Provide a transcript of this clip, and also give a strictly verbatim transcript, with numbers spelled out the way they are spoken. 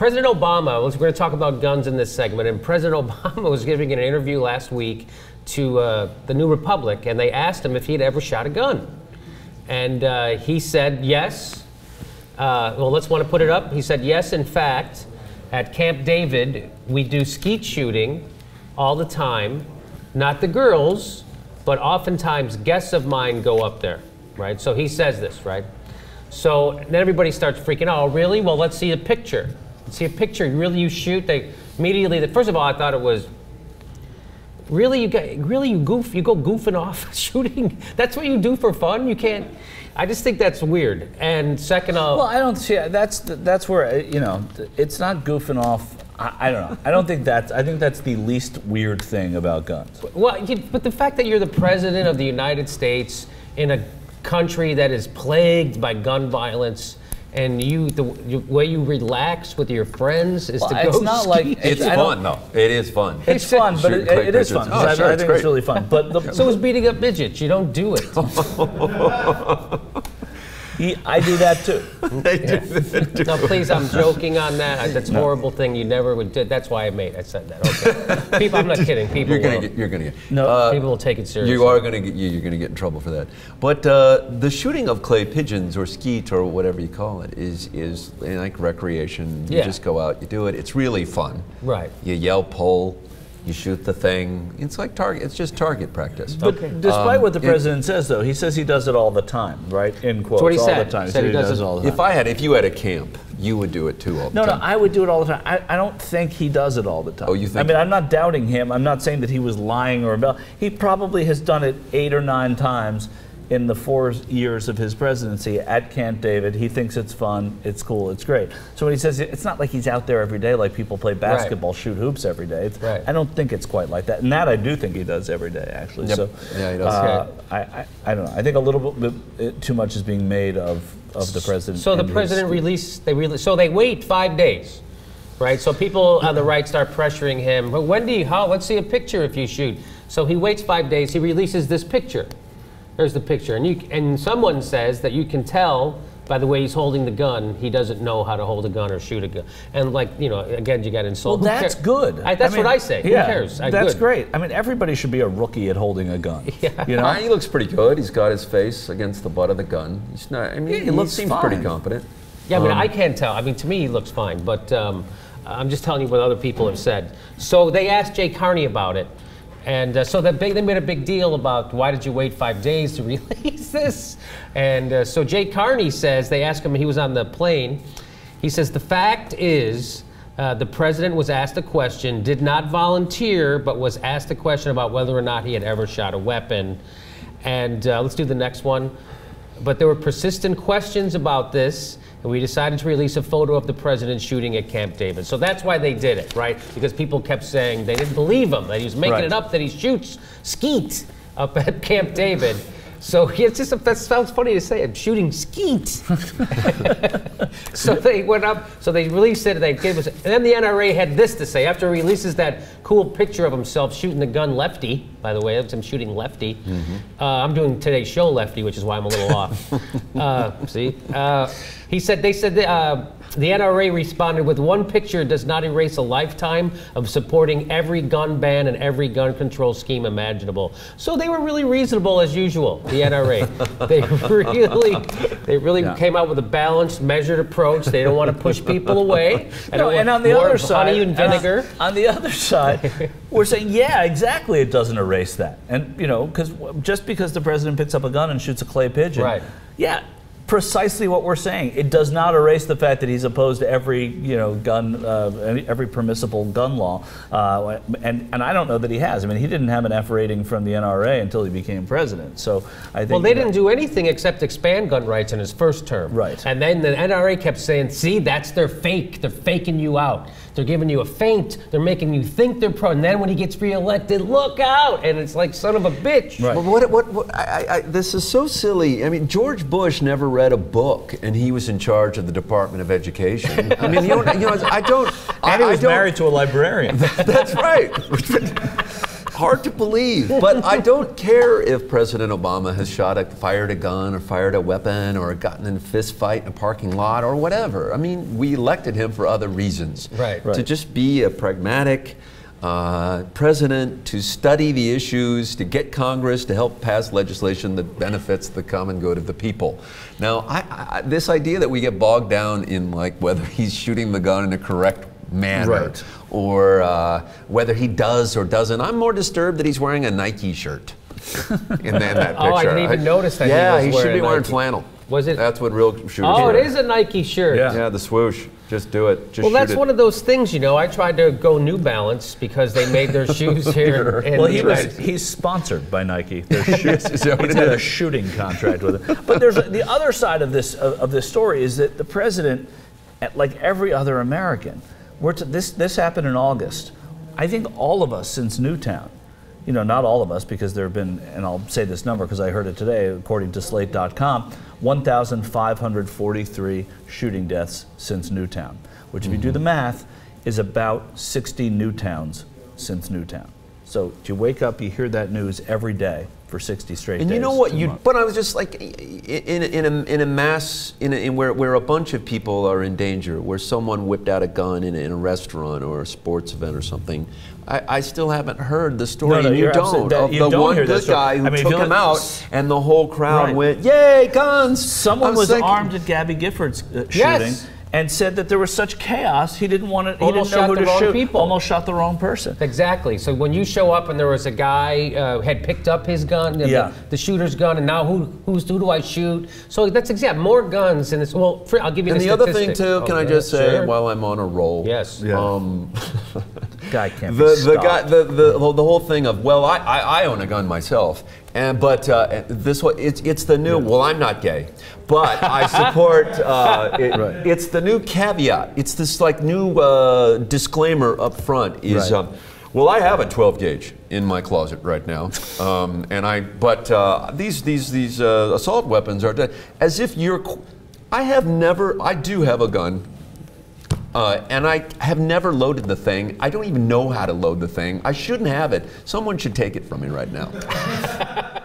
President Obama, we're going to talk about guns in this segment, and President Obama was giving an interview last week to uh, the New Republic, and they asked him if he'd ever shot a gun. And uh, he said yes. Uh, well, let's want to put it up. He said, yes, in fact, at Camp David, we do skeet shooting all the time. Not the girls, but oftentimes guests of mine go up there, right? So he says this, right? So then everybody starts freaking out. Oh, really? Well, let's see a picture. Let's see a picture. Really, you shoot? They immediately, first of all, I thought it was, really, you get, really, you goof, you go goofing off shooting? That's what you do for fun? You can't. I just think that's weird. And second of all, well, I don't see. That's that's where you know it's not goofing off. I, I don't know. I don't think that's. I think that's the least weird thing about guns. Well, you, but the fact that you're the president of the United States in a country that is plagued by gun violence. And you, the, the way you relax with your friends is well, to go. It's not ski. like it's, it's fun, though. It is fun. It's, it's fun, but it, it, it is fun. Oh, I, sure, I, I think great. it's really fun. But the, so is beating up midgets. You don't do it. yeah, I do that too. I do that too. No, please, I'm joking on that. That's a no. horrible thing. You never would. Do. That's why I made. I said that. Okay. People, I'm not kidding. People. You're gonna will. Get. You're gonna get. No. Uh, people will take it seriously. You are gonna get. You're gonna get in trouble for that. But uh, the shooting of clay pigeons or skeet or whatever you call it is is like recreation. You yeah. just go out. You do it. It's really fun. Right. You yell, pull. You shoot the thing. It's like target. It's just target practice. But okay. despite um, what the president it, says, though, he says he does it all the time, right? In quotes, what he all said. the time. He said he, he does, does it all the time. If I had, if you had a camp, you would do it too. All no, the time. no, I would do it all the time. I, I don't think he does it all the time. Oh, you think? I mean, I'm not doubting him. I'm not saying that he was lying or about. He probably has done it eight or nine times in the four years of his presidency at Camp David. He thinks it's fun, it's cool, it's great. So when he says, it's not like he's out there every day like people play basketball, right. shoot hoops every day. Right. I don't think it's quite like that. And that I do think he does every day, actually. Yep. So yeah, he does. Uh, I, I, I don't know. I think a little bit too much is being made of, of the president. So the president released, they released, so they wait five days, right? So people on the right start pressuring him. But Wendy, how, let's see a picture if you shoot. So he waits five days, he releases this picture. There's the picture, and you and someone says that you can tell by the way he's holding the gun, he doesn't know how to hold a gun or shoot a gun. And like you know, again, you got insulted. Well, that's good. I, that's I mean, what I say. Yeah, Who cares? I, that's good. great. I mean, everybody should be a rookie at holding a gun. Yeah. You know, uh, he looks pretty good. He's got his face against the butt of the gun. He's not. I mean, yeah, he looks seems fine. pretty competent. Yeah, I mean, um, I can't tell. I mean, to me, he looks fine. But um, I'm just telling you what other people have said. So they asked Jay Carney about it. And uh, so that big, they made a big deal about why did you wait five days to release this? And uh, so Jay Carney says, they asked him, he was on the plane. He says, the fact is uh, the president was asked a question, did not volunteer, but was asked a question about whether or not he had ever shot a weapon. And uh, let's do the next one. But there were persistent questions about this, and we decided to release a photo of the president shooting at Camp David. So that's why they did it, right? Because people kept saying they didn't believe him, that he was making right. it up, that he shoots skeet up at Camp David. So it's just, a, that sounds funny to say, I'm shooting skeet. So they went up, so they released it, and they gave us, and then the N R A had this to say, after he releases that cool picture of himself shooting the gun lefty, by the way, that's him shooting lefty. Mm-hmm. uh, I'm doing today's show lefty, which is why I'm a little off. Uh, see? Uh, he said, they said, that, uh, the N R A responded with one picture does not erase a lifetime of supporting every gun ban and every gun control scheme imaginable. So they were really reasonable as usual, the N R A. They really, they really yeah. came out with a balanced, measured approach. They don't want to push people away. No, and on the other side, honey and vinegar. On, on the other side, we're saying, yeah, exactly, it doesn't erase that. And you know, because just because the president picks up a gun and shoots a clay pigeon, right. yeah. precisely what we're saying. It does not erase the fact that he's opposed to every, you know, gun, uh, every permissible gun law, uh, and and I don't know that he has. I mean, he didn't have an F rating from the N R A until he became president. So I think. Well, they didn't do anything except expand gun rights in his first term. Right. And then the N R A kept saying, "See, that's their fake. They're faking you out. They're giving you a feint. They're making you think they're pro." And then when he gets reelected, look out! And it's like, son of a bitch. Right. Well, what? What? what I, I, this is so silly. I mean, George Bush never read read a book, and he was in charge of the Department of Education. I mean, you, don't, you know, I don't. And I, he was I don't, married to a librarian. That's right. hard to believe, but I don't care if President Obama has shot a, fired a gun or fired a weapon or gotten in a fist fight in a parking lot or whatever. I mean, we elected him for other reasons. Right. Right. To just be a pragmatic uh, president, to study the issues, to get Congress to help pass legislation that benefits the common good of the people. Now, I, I, this idea that we get bogged down in like whether he's shooting the gun in a correct manner, right. or uh, whether he does or doesn't. I'm more disturbed that he's wearing a Nike shirt in that, that picture. Oh, I didn't even I, notice that. Yeah, he, was he wearing should be wearing Nike. Flannel. Was it? That's what real shooters Oh, wear. It is a Nike shirt. Yeah, yeah, the swoosh. Just do it. Just well, that's it. One of those things, you know. I tried to go New Balance because they made their shoes here. Well, he was, he's sponsored by Nike. Their shoes. He's had a shooting contract with them. But there's the other side of this of, of this story is that the president, like every other American. We're to, this, this happened in August. I think all of us since Newtown, you know, not all of us because there have been, and I'll say this number because I heard it today, according to Slate dot com, one thousand five hundred forty-three shooting deaths since Newtown, which mm-hmm. if you do the math, is about sixty Newtowns since Newtown. So you wake up, you hear that news every day for sixty straight and days. And you know what? You, but I was just like, in, in, a, in a mass, in, a, in where, where a bunch of people are in danger, where someone whipped out a gun in a, in a restaurant or a sports event or something, I, I still haven't heard the story. No, no, you don't. That, of you the don't one good guy who I mean, took him out and the whole crowd right. went, yay, guns! Someone I'm was thinking. Armed at Gabby Giffords uh, yes. shooting. And said that there was such chaos, he didn't want to, he didn't know who to shoot. People. Almost shot the wrong person. Exactly. So when you show up and there was a guy uh, had picked up his gun, yeah. the, the shooter's gun, and now who who's who do I shoot? So that's exact. More guns in this. Well, I'll give you. And the, the other thing too, oh, can yeah, I just say sure. while I'm on a roll? Yes. Yeah. Um, guy can't be the, the guy the, the the whole thing of well, I I, I own a gun myself. And but uh, this one, it's it's the new. Well, I'm not gay, but I support. Uh, it, right. It's the new caveat. It's this like new uh, disclaimer up front. Is right. um, well, I have a twelve gauge in my closet right now, um, and I. But uh, these these these uh, assault weapons are as if you're. I have never. I do have a gun. Uh, and I have never loaded the thing. I don't even know how to load the thing. I shouldn't have it. Someone should take it from me right now.